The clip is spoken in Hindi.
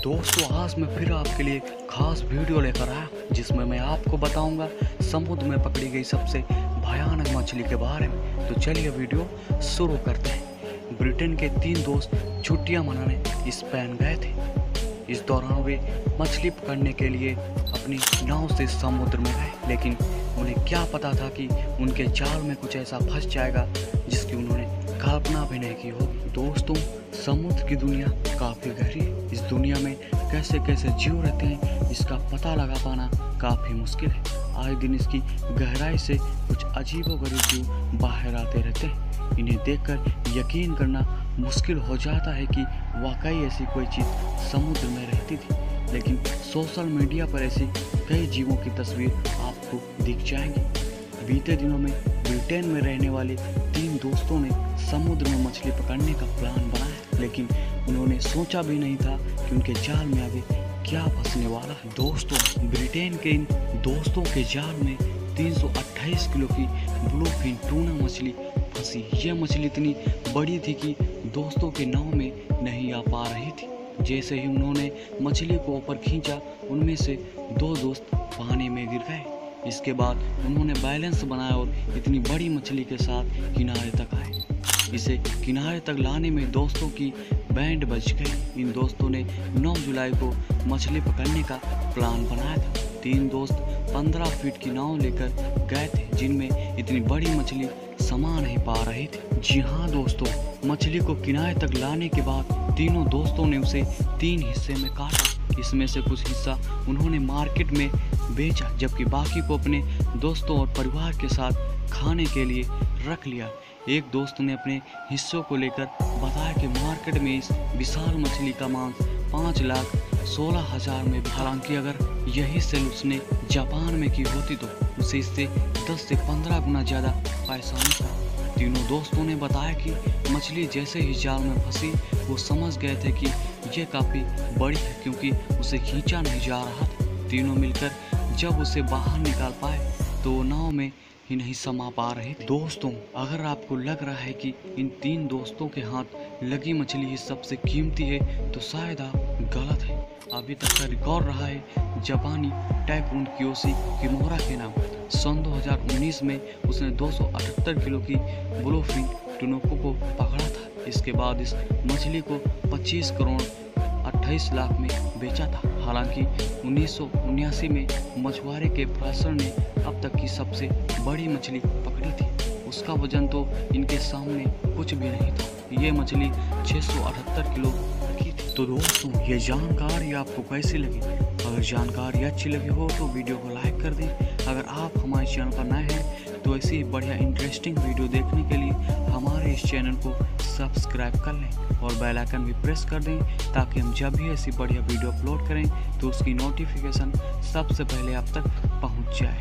दोस्तों आज मैं फिर आपके लिए खास वीडियो लेकर आया जिसमें मैं आपको बताऊंगा समुद्र में पकड़ी गई सबसे भयानक मछली के बारे में। तो चलिए वीडियो शुरू करते हैं। ब्रिटेन के 3 दोस्त छुट्टियां मनाने स्पेन गए थे। इस दौरान वे मछली पकड़ने के लिए अपनी नाव से समुद्र में गए, लेकिन उन्हें क्या पता था कि उनके जाल में कुछ ऐसा फंस जाएगा जिसकी उन्होंने कल्पना भी नहीं की होगी। दोस्तों समुद्र की दुनिया काफ़ी गहरी है। इस दुनिया में कैसे कैसे जीव रहते हैं इसका पता लगा पाना काफ़ी मुश्किल है। आए दिन इसकी गहराई से कुछ अजीबोगरीब जीव बाहर आते रहते हैं। इन्हें देखकर यकीन करना मुश्किल हो जाता है कि वाकई ऐसी कोई चीज़ समुद्र में रहती थी, लेकिन सोशल मीडिया पर ऐसी कई जीवों की तस्वीर आपको दिख जाएंगी। बीते दिनों में ब्रिटेन में रहने वाले 3 दोस्तों ने समुद्र में मछली पकड़ने का प्लान बनाया, लेकिन उन्होंने सोचा भी नहीं था कि उनके जाल में आगे क्या फंसने वाला है। दोस्तों ब्रिटेन के इन दोस्तों के जाल में 328 किलो की ब्लूफिन टूना मछली फंसी। यह मछली इतनी बड़ी थी कि दोस्तों के नाव में नहीं आ पा रही थी। जैसे ही उन्होंने मछली को ऊपर खींचा, उनमें से 2 दोस्त पानी में गिर गए। इसके बाद उन्होंने बैलेंस बनाया और इतनी बड़ी मछली के साथ किनारे तक आए। इसे किनारे तक लाने में दोस्तों की बैंड बज गई। इन दोस्तों ने 9 जुलाई को मछली पकड़ने का प्लान बनाया था। 3 दोस्त 15 फीट की नाव लेकर गए थे, जिनमें इतनी बड़ी मछली समा नहीं पा रही थी। जी हाँ दोस्तों, मछली को किनारे तक लाने के बाद 3 दोस्तों ने उसे 3 हिस्से में काटा। इसमें से कुछ हिस्सा उन्होंने मार्केट में बेचा, जबकि बाकी को अपने दोस्तों और परिवार के साथ खाने के लिए रख लिया। एक दोस्त ने अपने हिस्सों को लेकर बताया कि मार्केट में इस विशाल मछली का मांस 5,16,000 में, हालांकि अगर यही सेल उसने जापान में की होती तो उसे इससे 10 से 15 गुना ज़्यादा पैसा मिलता। 3 दोस्तों ने बताया कि मछली जैसे ही जाल में फंसी वो समझ गए थे कि यह काफ़ी बड़ी है, क्योंकि उसे खींचा नहीं जा रहा था। 3 मिलकर जब उसे बाहर निकाल पाए तो वो नाव में ही नहीं समा पा रहे थे। दोस्तों अगर आपको लग रहा है कि इन 3 दोस्तों के हाथ लगी मछली ही सबसे कीमती है तो शायद आप गलत हैं। अभी तक का रिकॉर्ड रहा है जापानी टाइकून कियोशी किमोरा के नाम। सन 2019 में उसने 278 किलो की ब्लूफिन टूना को पकड़ा था। इसके बाद इस मछली को 25,28,00,000 में बेचा था। हालांकि 1979 में मछुआरे के प्रोफेसर ने अब तक की सबसे बड़ी मछली पकड़ी थी। उसका वजन तो इनके सामने कुछ भी नहीं था। ये मछली 678 किलो की थी। तो दोस्तों ये जानकारी आपको कैसी लगी? अगर जानकारी अच्छी लगी हो तो वीडियो को लाइक कर दें। अगर आप हमारे चैनल पर नए हैं तो ऐसी बढ़िया इंटरेस्टिंग वीडियो देखने के लिए हमारे इस चैनल को सब्सक्राइब कर लें और बेल आइकन भी प्रेस कर दें, ताकि हम जब भी ऐसी बढ़िया वीडियो अपलोड करें तो उसकी नोटिफिकेशन सबसे पहले आप तक पहुंच जाए।